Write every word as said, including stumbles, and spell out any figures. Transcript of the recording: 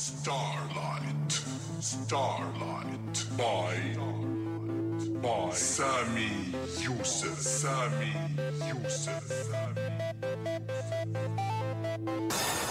Starlight, Starlight, by, by Sammy Youssef, Sammy Youssef, Sammy Youssef.